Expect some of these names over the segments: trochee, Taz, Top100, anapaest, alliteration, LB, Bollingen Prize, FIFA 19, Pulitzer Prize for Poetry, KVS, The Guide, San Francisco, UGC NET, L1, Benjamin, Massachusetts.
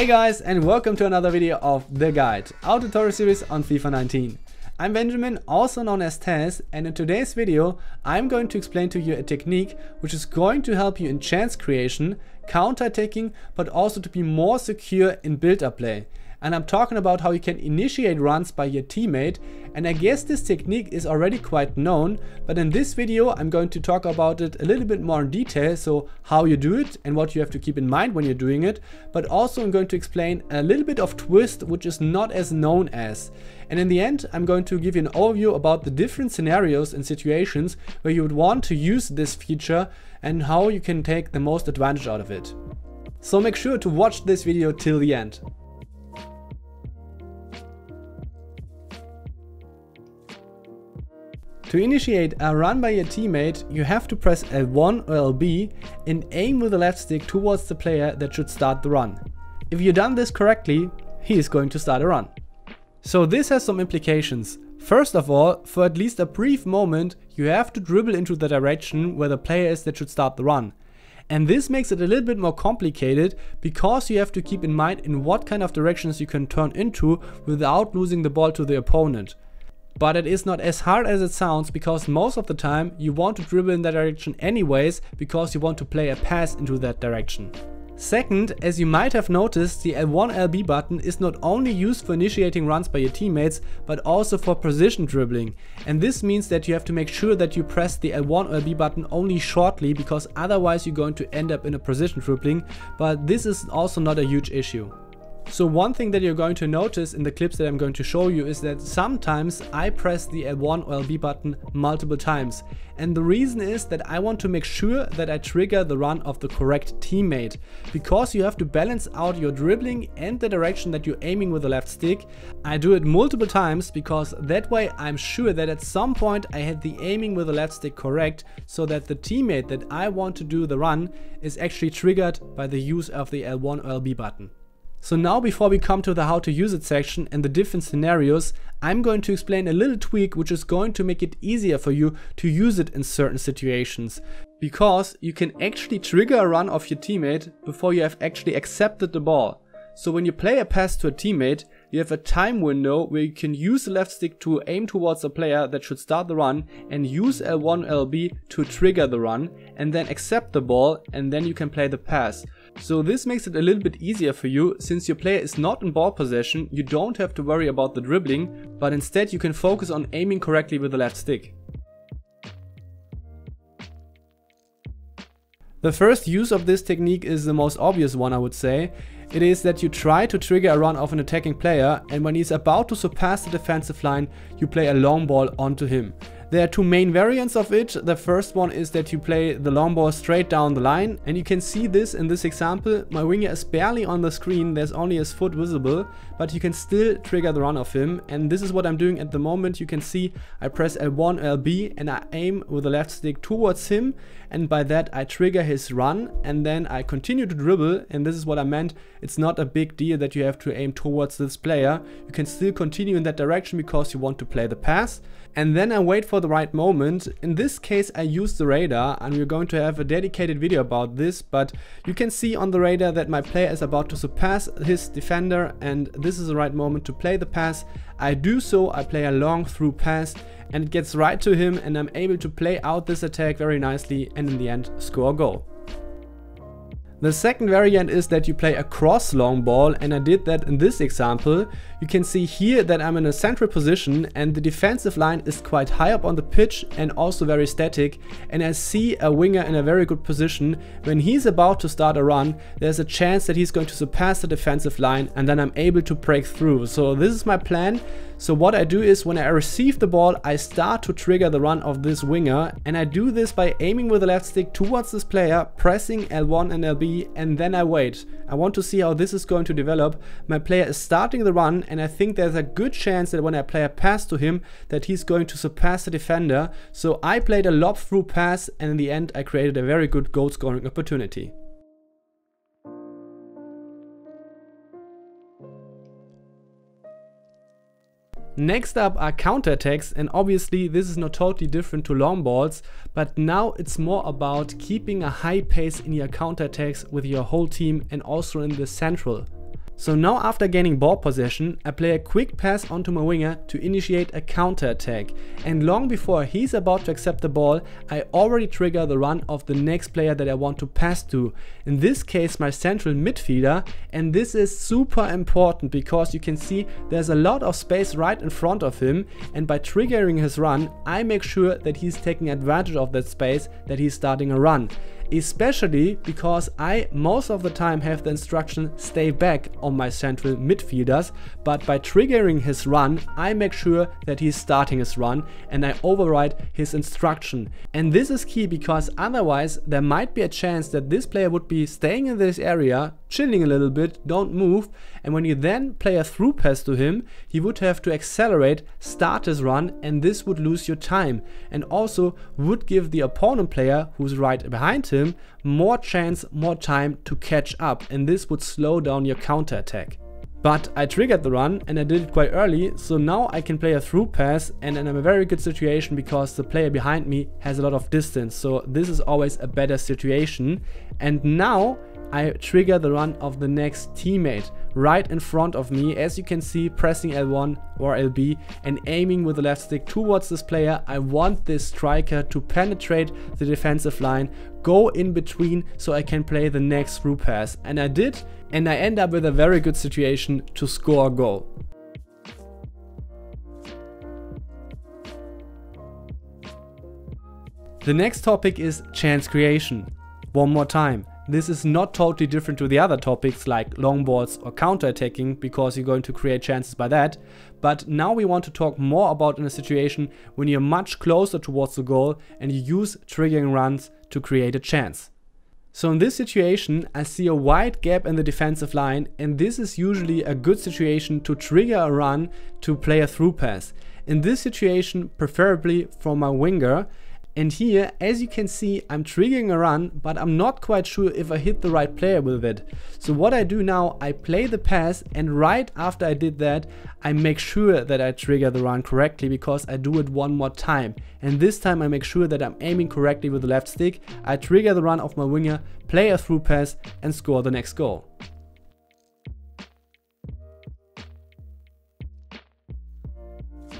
Hey guys, and welcome to another video of The Guide, our tutorial series on FIFA 19. I'm Benjamin, also known as Taz, and in today's video I'm going to explain to you a technique which is going to help you in chance creation, counter-attacking, but also to be more secure in build-up play. And I'm talking about how you can initiate runs by your teammate, and I guess this technique is already quite known, but in this video I'm going to talk about it a little bit more in detail, so how you do it and what you have to keep in mind when you're doing it, but also I'm going to explain a little bit of twist which is not as known as. And in the end I'm going to give you an overview about the different scenarios and situations where you would want to use this feature and how you can take the most advantage out of it. So make sure to watch this video till the end. To initiate a run by your teammate, you have to press L1 or LB and aim with the left stick towards the player that should start the run. If you've done this correctly, he is going to start a run. So this has some implications. First of all, for at least a brief moment, you have to dribble into the direction where the player is that should start the run. And this makes it a little bit more complicated because you have to keep in mind in what kind of directions you can turn into without losing the ball to the opponent. But it is not as hard as it sounds because most of the time you want to dribble in that direction anyways because you want to play a pass into that direction. Second, as you might have noticed, the L1 LB button is not only used for initiating runs by your teammates but also for position dribbling, and this means that you have to make sure that you press the L1 LB button only shortly because otherwise you're going to end up in a position dribbling, but this is also not a huge issue. So one thing that you're going to notice in the clips that I'm going to show you is that sometimes I press the L1 or LB button multiple times. And the reason is that I want to make sure that I trigger the run of the correct teammate. Because you have to balance out your dribbling and the direction that you're aiming with the left stick. I do it multiple times because that way I'm sure that at some point I had the aiming with the left stick correct, so that the teammate that I want to do the run is actually triggered by the use of the L1 or LB button. So now before we come to the how to use it section and the different scenarios, I'm going to explain a little tweak which is going to make it easier for you to use it in certain situations. Because you can actually trigger a run of your teammate before you have actually accepted the ball. So when you play a pass to a teammate, you have a time window where you can use the left stick to aim towards a player that should start the run and use L1 LB to trigger the run and then accept the ball, and then you can play the pass. So this makes it a little bit easier for you, since your player is not in ball possession, you don't have to worry about the dribbling, but instead you can focus on aiming correctly with the left stick. The first use of this technique is the most obvious one, I would say. It is that you try to trigger a run of an attacking player, and when he's about to surpass the defensive line, you play a long ball onto him. There are two main variants of it. The first one is that you play the long ball straight down the line, and you can see this in this example. My winger is barely on the screen, there's only his foot visible, but you can still trigger the run of him, and this is what I'm doing at the moment. You can see I press L1 LB and I aim with the left stick towards him, and by that I trigger his run, and then I continue to dribble, and this is what I meant. It's not a big deal that you have to aim towards this player. You can still continue in that direction because you want to play the pass, and then I wait for the right moment. In this case I use the radar, and we're going to have a dedicated video about this, but you can see on the radar that my player is about to surpass his defender, and this is the right moment to play the pass. I do so, I play a long through pass, and it gets right to him, and I'm able to play out this attack very nicely and in the end score a goal. The second variant is that you play a cross long ball, and I did that in this example. You can see here that I'm in a central position and the defensive line is quite high up on the pitch and also very static, and I see a winger in a very good position. When he's about to start a run, there's a chance that he's going to surpass the defensive line, and then I'm able to break through. So this is my plan. So what I do is when I receive the ball, I start to trigger the run of this winger, and I do this by aiming with the left stick towards this player, pressing L1 and LB, and then I wait. I want to see how this is going to develop. My player is starting the run, and I think there's a good chance that when I play a pass to him that he's going to surpass the defender. So I played a lob through pass, and in the end I created a very good goal scoring opportunity. Next up are counterattacks, and obviously this is not totally different to long balls, but now it's more about keeping a high pace in your counterattacks with your whole team and also in the central. So now, after gaining ball possession, I play a quick pass onto my winger to initiate a counter-attack, and long before he's about to accept the ball, I already trigger the run of the next player that I want to pass to, in this case my central midfielder. And this is super important because you can see there's a lot of space right in front of him, and by triggering his run I make sure that he's taking advantage of that space that he's starting a run. Especially because I most of the time have the instruction stay back on my central midfielders, but by triggering his run I make sure that he's starting his run and I override his instruction. And this is key because otherwise there might be a chance that this player would be staying in this area, chilling a little bit, don't move, and when you then play a through pass to him, he would have to accelerate, start his run, and this would lose your time and also would give the opponent player who's right behind him more chance, more time to catch up, and this would slow down your counter-attack. But I triggered the run and I did it quite early, so now I can play a through pass and I'm in a very good situation because the player behind me has a lot of distance, so this is always a better situation. And now I trigger the run of the next teammate right in front of me, as you can see, pressing L1 or LB and aiming with the left stick towards this player. I want this striker to penetrate the defensive line, go in between, so I can play the next through pass, and I did, and I end up with a very good situation to score a goal. The next topic is chance creation. One more time, this is not totally different to the other topics like long balls or counter-attacking, because you're going to create chances by that. But now we want to talk more about in a situation when you're much closer towards the goal and you use triggering runs to create a chance. So in this situation I see a wide gap in the defensive line, and this is usually a good situation to trigger a run to play a through pass. In this situation preferably from my winger. And here, as you can see, I'm triggering a run, but I'm not quite sure if I hit the right player with it. So what I do now, I play the pass, and right after I did that, I make sure that I trigger the run correctly because I do it one more time. And this time I make sure that I'm aiming correctly with the left stick, I trigger the run of my winger, play a through pass and score the next goal.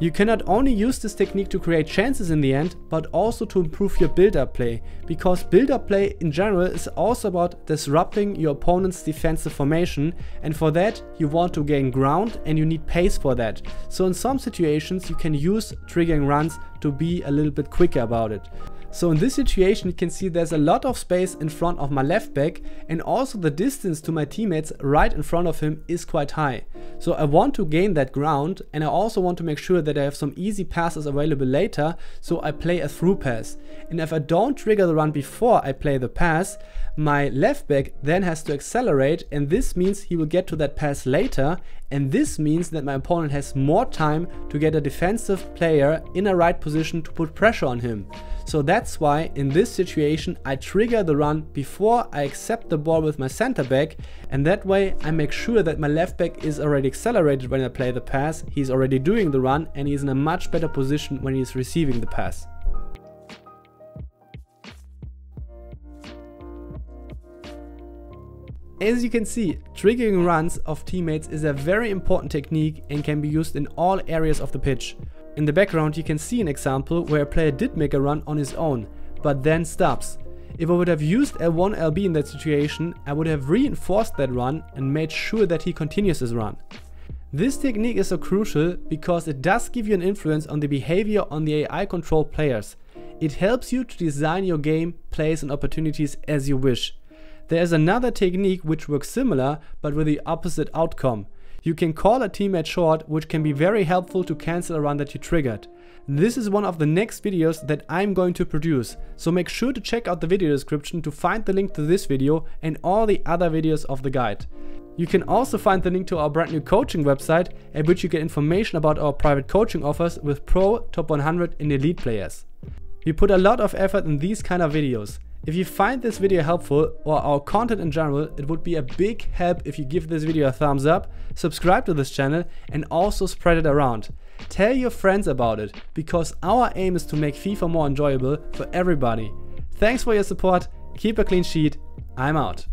You can not only use this technique to create chances in the end, but also to improve your build-up play, because build-up play in general is also about disrupting your opponent's defensive formation, and for that you want to gain ground and you need pace for that. So in some situations you can use triggering runs to be a little bit quicker about it. So in this situation you can see there's a lot of space in front of my left back, and also the distance to my teammates right in front of him is quite high. So I want to gain that ground, and I also want to make sure that I have some easy passes available later, so I play a through pass. And if I don't trigger the run before I play the pass, my left back then has to accelerate, and this means he will get to that pass later, and this means that my opponent has more time to get a defensive player in a right position to put pressure on him. So that's why in this situation I trigger the run before I accept the ball with my center back, and that way I make sure that my left back is already accelerated when I play the pass, he's already doing the run and he's in a much better position when he's receiving the pass. As you can see, triggering runs of teammates is a very important technique and can be used in all areas of the pitch. In the background you can see an example where a player did make a run on his own, but then stops. If I would have used L1 LB in that situation, I would have reinforced that run and made sure that he continues his run. This technique is so crucial because it does give you an influence on the behavior on the AI controlled players. It helps you to design your game, plays and opportunities as you wish. There is another technique which works similar but with the opposite outcome. You can call a teammate short, which can be very helpful to cancel a run that you triggered. This is one of the next videos that I'm going to produce, so make sure to check out the video description to find the link to this video and all the other videos of the guide. You can also find the link to our brand new coaching website, at which you get information about our private coaching offers with pro, top 100 and elite players. We put a lot of effort in these kind of videos. If you find this video helpful or our content in general, it would be a big help if you give this video a thumbs up, subscribe to this channel and also spread it around. Tell your friends about it, because our aim is to make FIFA more enjoyable for everybody. Thanks for your support, keep a clean sheet, I'm out.